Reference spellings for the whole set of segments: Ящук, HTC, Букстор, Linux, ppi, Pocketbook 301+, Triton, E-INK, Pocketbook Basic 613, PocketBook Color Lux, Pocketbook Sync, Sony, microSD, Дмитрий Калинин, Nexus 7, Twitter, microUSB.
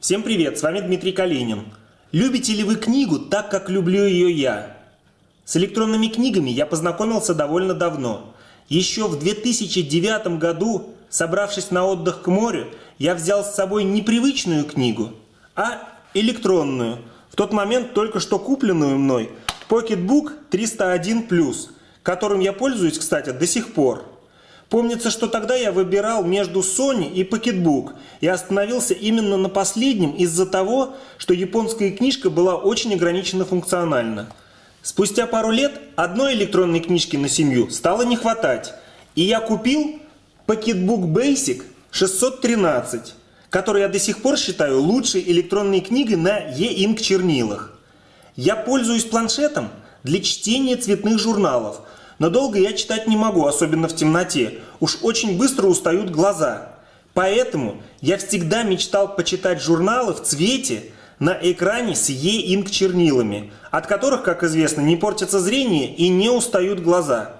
Всем привет, с вами Дмитрий Калинин. Любите ли вы книгу так, как люблю ее я? С электронными книгами я познакомился довольно давно. Еще в 2009 году, собравшись на отдых к морю, я взял с собой не привычную книгу, а электронную, в тот момент только что купленную мной, Pocketbook 301+, которым я пользуюсь, кстати, до сих пор. Помнится, что тогда я выбирал между Sony и Pocketbook и остановился именно на последнем из-за того, что японская книжка была очень ограничена функционально. Спустя пару лет одной электронной книжки на семью стало не хватать, и я купил Pocketbook Basic 613, который я до сих пор считаю лучшей электронной книгой на E-INK чернилах. Я пользуюсь планшетом для чтения цветных журналов, но долго я читать не могу, особенно в темноте. Уж очень быстро устают глаза. Поэтому я всегда мечтал почитать журналы в цвете на экране с E-Ink чернилами, от которых, как известно, не портится зрение и не устают глаза.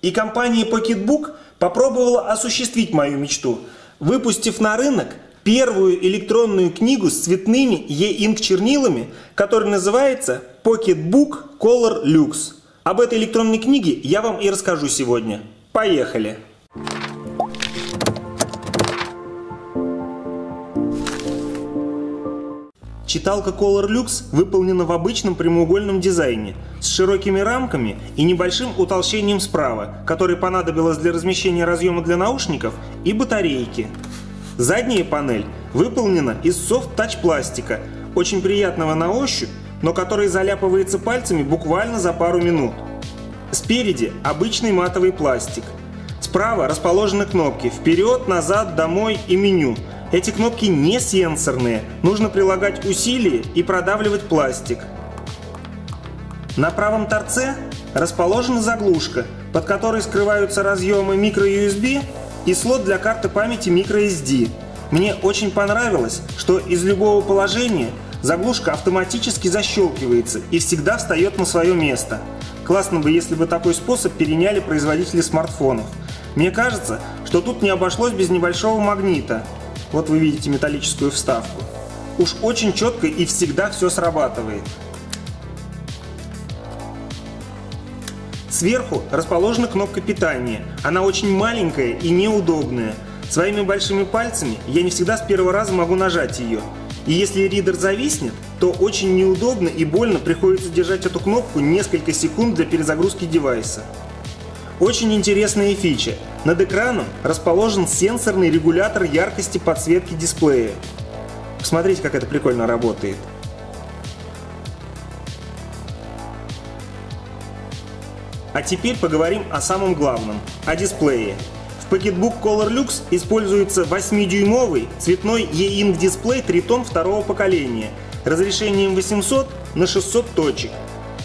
И компания Pocketbook попробовала осуществить мою мечту, выпустив на рынок первую электронную книгу с цветными E-Ink чернилами, которая называется Pocketbook Color Lux. Об этой электронной книге я вам и расскажу сегодня. Поехали! Читалка Color Lux выполнена в обычном прямоугольном дизайне, с широкими рамками и небольшим утолщением справа, которое понадобилось для размещения разъема для наушников и батарейки. Задняя панель выполнена из софт-тач пластика, очень приятного на ощупь, но который заляпывается пальцами буквально за пару минут. Спереди обычный матовый пластик. Справа расположены кнопки «Вперед», «Назад», «Домой» и «Меню». Эти кнопки не сенсорные, нужно прилагать усилия и продавливать пластик. На правом торце расположена заглушка, под которой скрываются разъемы microUSB и слот для карты памяти microSD. Мне очень понравилось, что из любого положения заглушка автоматически защелкивается и всегда встает на свое место. Классно бы, если бы такой способ переняли производители смартфонов. Мне кажется, что тут не обошлось без небольшого магнита. Вот вы видите металлическую вставку. Уж очень четко и всегда все срабатывает. Сверху расположена кнопка питания. Она очень маленькая и неудобная. Своими большими пальцами я не всегда с первого раза могу нажать ее. И если ридер зависнет, то очень неудобно и больно приходится держать эту кнопку несколько секунд для перезагрузки девайса. Очень интересная фича. Над экраном расположен сенсорный регулятор яркости подсветки дисплея. Посмотрите, как это прикольно работает. А теперь поговорим о самом главном – о дисплее. В Pocketbook Color Lux используется 8-дюймовый цветной E-Ink дисплей Triton второго поколения разрешением 800 на 600 точек.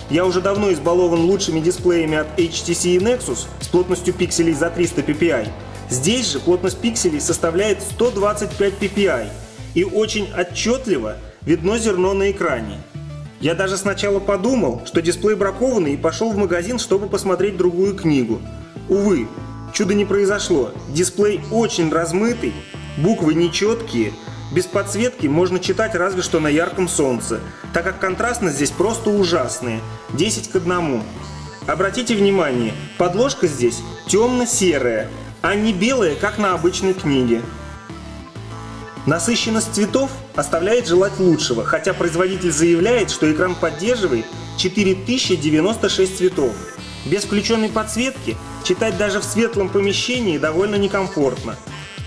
Я уже давно избалован лучшими дисплеями от HTC и Nexus с плотностью пикселей за 300 ppi. Здесь же плотность пикселей составляет 125 ppi и очень отчетливо видно зерно на экране. Я даже сначала подумал, что дисплей бракованный, и пошел в магазин, чтобы посмотреть другую книгу. Увы. Чудо не произошло. Дисплей очень размытый, буквы нечеткие, без подсветки можно читать разве что на ярком солнце, так как контрастность здесь просто ужасная, 10 к 1. Обратите внимание, подложка здесь темно-серая, а не белая, как на обычной книге. Насыщенность цветов оставляет желать лучшего, хотя производитель заявляет, что экран поддерживает 4096 цветов. Без включенной подсветки читать даже в светлом помещении довольно некомфортно.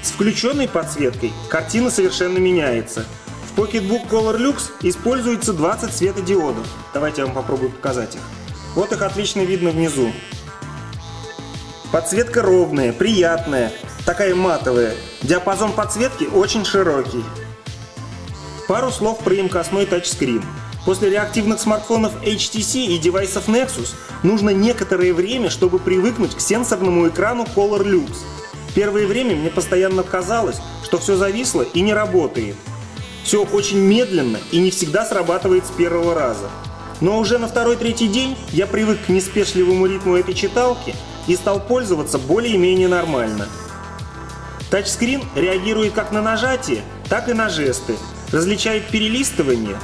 С включенной подсветкой картина совершенно меняется. В Pocketbook Color Lux используется 20 светодиодов. Давайте я вам попробую показать их. Вот их отлично видно внизу. Подсветка ровная, приятная, такая матовая. Диапазон подсветки очень широкий. Пару слов про емкостной тачскрин. После реактивных смартфонов HTC и девайсов Nexus нужно некоторое время, чтобы привыкнуть к сенсорному экрану Color Lux. Первое время мне постоянно казалось, что все зависло и не работает. Все очень медленно и не всегда срабатывает с первого раза. Но уже на второй-третий день я привык к неспешливому ритму этой читалки и стал пользоваться более-менее нормально. Тачскрин реагирует как на нажатие, так и на жесты. различает перелистывание,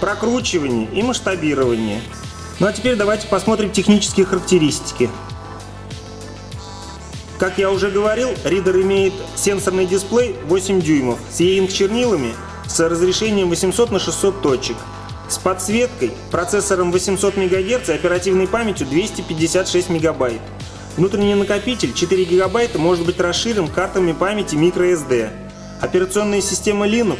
прокручивание и масштабирование. Ну а теперь давайте посмотрим технические характеристики. Как я уже говорил, ридер имеет сенсорный дисплей 8 дюймов с E-INK чернилами с разрешением 800 на 600 точек, с подсветкой, процессором 800 МГц и оперативной памятью 256 МБ. Внутренний накопитель 4 ГБ может быть расширен картами памяти microSD. Операционная система Linux.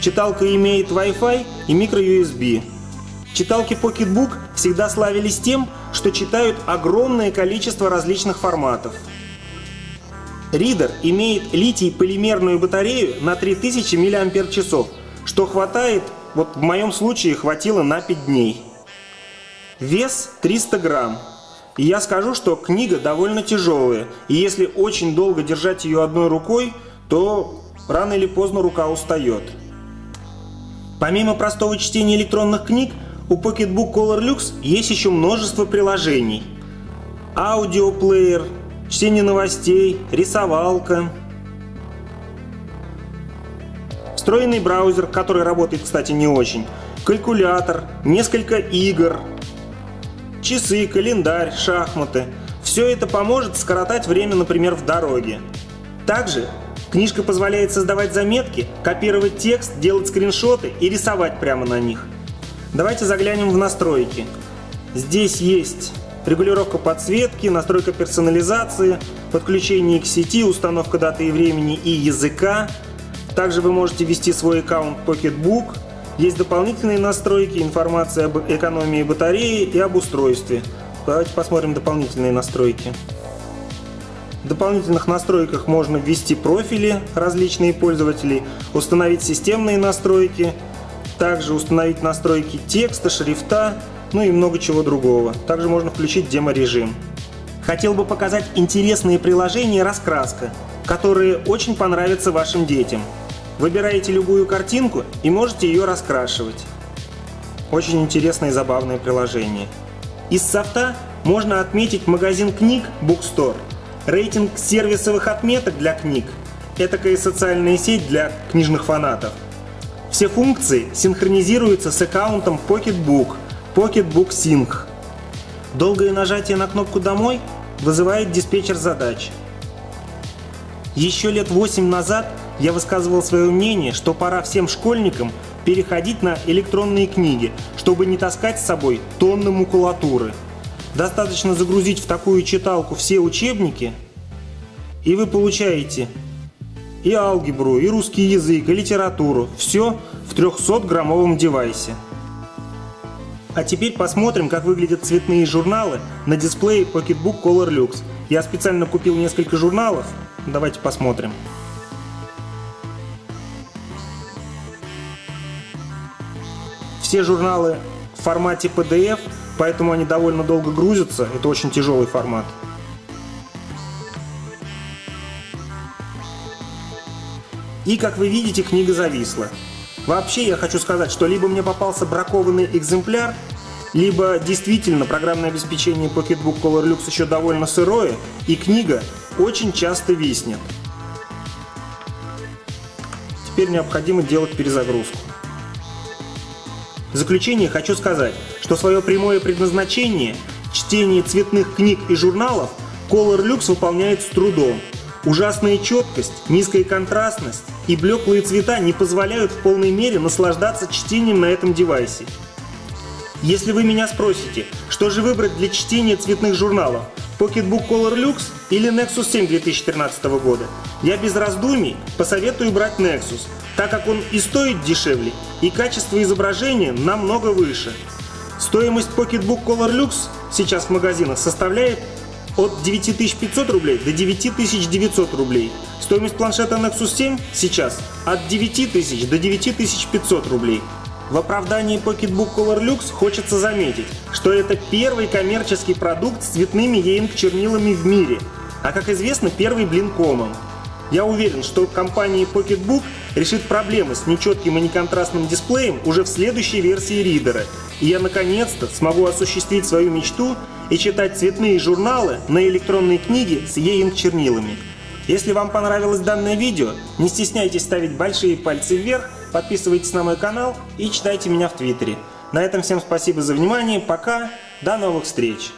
Читалка имеет Wi-Fi и microUSB. Читалки Pocketbook всегда славились тем, что читают огромное количество различных форматов. Ридер имеет литий-полимерную батарею на 3000 мАч, что хватает, вот в моем случае хватило на 5 дней. Вес 300 грамм. И я скажу, что книга довольно тяжелая, и если очень долго держать ее одной рукой, то рано или поздно рука устает. Помимо простого чтения электронных книг, у Pocketbook Color Lux есть еще множество приложений. Аудиоплеер, чтение новостей, рисовалка, встроенный браузер, который работает, кстати, не очень, калькулятор, несколько игр, часы, календарь, шахматы. Все это поможет скоротать время, например, в дороге. Также книжка позволяет создавать заметки, копировать текст, делать скриншоты и рисовать прямо на них. Давайте заглянем в настройки. Здесь есть регулировка подсветки, настройка персонализации, подключение к сети, установка даты и времени и языка. Также вы можете ввести свой аккаунт Pocketbook. Есть дополнительные настройки, информация об экономии батареи и об устройстве. Давайте посмотрим дополнительные настройки. В дополнительных настройках можно ввести профили различные пользователей, установить системные настройки, также установить настройки текста, шрифта, ну и много чего другого. Также можно включить демо-режим. Хотел бы показать интересные приложения «Раскраска», которые очень понравятся вашим детям. Выбираете любую картинку и можете ее раскрашивать. Очень интересное и забавное приложение. Из софта можно отметить магазин книг «Букстор», рейтинг сервисовых отметок для книг, этакая социальная сеть для книжных фанатов. Все функции синхронизируются с аккаунтом Pocketbook, Pocketbook Sync. Долгое нажатие на кнопку «Домой» вызывает диспетчер задач. Еще лет 8 назад я высказывал свое мнение, что пора всем школьникам переходить на электронные книги, чтобы не таскать с собой тонны макулатуры. Достаточно загрузить в такую читалку все учебники, и вы получаете и алгебру, и русский язык, и литературу. Все в 300-граммовом девайсе. А теперь посмотрим, как выглядят цветные журналы на дисплее Pocketbook Color Lux. Я специально купил несколько журналов. Давайте посмотрим. Все журналы в формате PDF, поэтому они довольно долго грузятся. Это очень тяжелый формат. И, как вы видите, книга зависла. Вообще, я хочу сказать, что либо мне попался бракованный экземпляр, либо действительно программное обеспечение Pocketbook Color Lux еще довольно сырое, и книга очень часто виснет. Теперь необходимо делать перезагрузку. В заключение хочу сказать, что свое прямое предназначение – чтение цветных книг и журналов – Color Lux выполняет с трудом. Ужасная четкость, низкая контрастность и блеклые цвета не позволяют в полной мере наслаждаться чтением на этом девайсе. Если вы меня спросите, что же выбрать для чтения цветных журналов – Pocketbook Color Lux или Nexus 7 2013 года, я без раздумий посоветую брать Nexus, так как он и стоит дешевле, и качество изображения намного выше. Стоимость Pocketbook Color Lux сейчас в магазинах составляет от 9500 рублей до 9900 рублей. Стоимость планшета Nexus 7 сейчас от 9000 до 9500 рублей. В оправдании Pocketbook Color Lux хочется заметить, что это первый коммерческий продукт с цветными E-INK чернилами в мире, а, как известно, первый блинкомом. Я уверен, что компания Pocketbook решит проблемы с нечетким и неконтрастным дисплеем уже в следующей версии ридера, и я наконец-то смогу осуществить свою мечту и читать цветные журналы на электронной книге с E-INK чернилами. Если вам понравилось данное видео, не стесняйтесь ставить большие пальцы вверх подписывайтесь на мой канал и читайте меня в Твиттере. На этом всем спасибо за внимание, пока, до новых встреч!